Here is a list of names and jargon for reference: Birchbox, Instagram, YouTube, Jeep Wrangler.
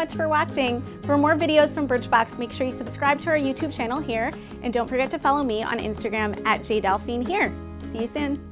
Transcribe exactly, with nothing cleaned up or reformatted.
much for watching. For more videos from Birchbox, make sure you subscribe to our YouTube channel here, and don't forget to follow me on Instagram at j delphine here. See you soon.